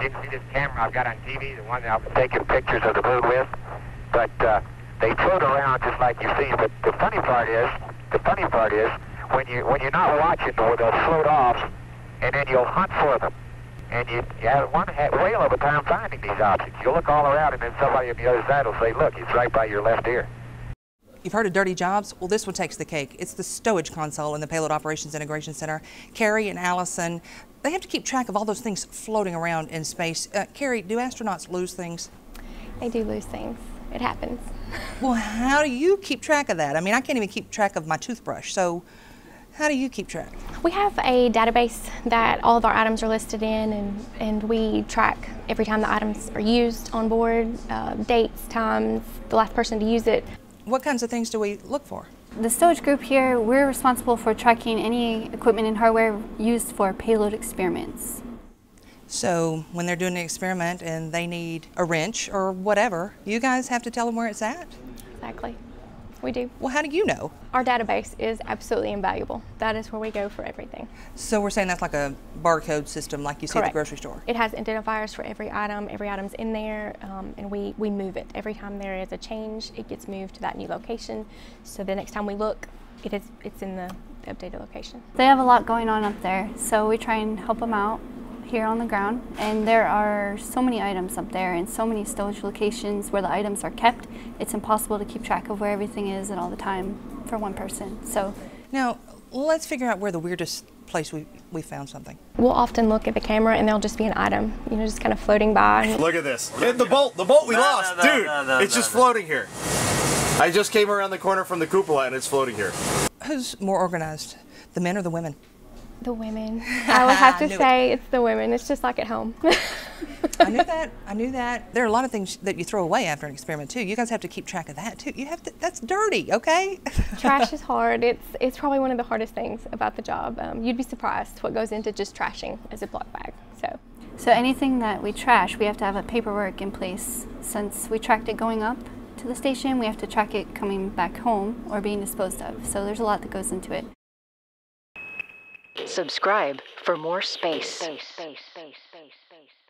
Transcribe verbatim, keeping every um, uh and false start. This, this camera I've got on T V, the one that I was taking pictures of the moon with, but uh, they float around just like you see. But the funny part is, the funny part is, when you when you're not watching, they'll float off, and then you'll hunt for them, and you, you have one whale of a time finding these objects. You'll look all around, and then somebody on the other side will say, "Look, it's right by your left ear." You've heard of dirty jobs? Well, this one takes the cake. It's the stowage console in the Payload Operations Integration Center. Carrie and Allison, they have to keep track of all those things floating around in space. Uh, Carrie, do astronauts lose things? They do lose things. It happens. Well, how do you keep track of that? I mean, I can't even keep track of my toothbrush, so how do you keep track? We have a database that all of our items are listed in, and, and we track every time the items are used on board, uh, dates, times, the last person to use it. What kinds of things do we look for? The stowage group here, we're responsible for tracking any equipment and hardware used for payload experiments. So when they're doing an experiment and they need a wrench or whatever, you guys have to tell them where it's at? Exactly. We do. Well, how do you know? Our database is absolutely invaluable. That is where we go for everything. So we're saying that's like a barcode system like you see Correct. At the grocery store? It has identifiers for every item. Every item's in there, um, and we, we move it. Every time there is a change, it gets moved to that new location. So the next time we look, it is, it's in the updated location. They have a lot going on up there, so we try and help them out here on the ground, and there are so many items up there and so many stowage locations where the items are kept. It's impossible to keep track of where everything is at all the time for one person. So now let's figure out where the weirdest place we, we found something. We'll often look at the camera and there'll just be an item, you know, just kind of floating by. Look at this. And the bolt, the bolt we no, lost, no, no, dude, no, no, it's no, just no. floating here. I just came around the corner from the cupola and it's floating here. Who's more organized, the men or the women? The women. I would have to say it. It's the women. It's just like at home. I knew that. I knew that. There are a lot of things that you throw away after an experiment too. You guys have to keep track of that too. You have to. That's dirty, okay? Trash is hard. It's it's probably one of the hardest things about the job. Um, you'd be surprised what goes into just trashing a Ziploc bag. So. So anything that we trash, we have to have a paperwork in place. Since we tracked it going up to the station, we have to track it coming back home or being disposed of. So there's a lot that goes into it. Subscribe for more space. space, space, space, space, space.